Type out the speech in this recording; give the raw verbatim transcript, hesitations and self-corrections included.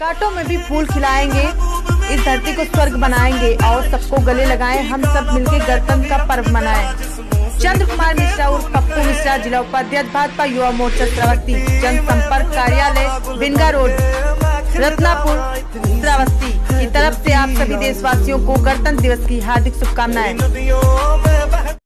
कांटों में भी फूल खिलाएंगे, इस धरती को स्वर्ग बनाएंगे और सबको गले लगाएं। हम सब मिलके गणतंत्र का पर्व मनाएं। चंद्र कुमार मिश्रा और पप्पू मिश्रा, जिला उपाध्यक्ष भाजपा युवा मोर्चा श्रावस्ती, जनसंपर्क कार्यालय बिंगा रोड रत्नापुर श्रावस्ती की तरफ से आप सभी देशवासियों को गणतंत्र दिवस की हार्दिक शुभकामनाएं।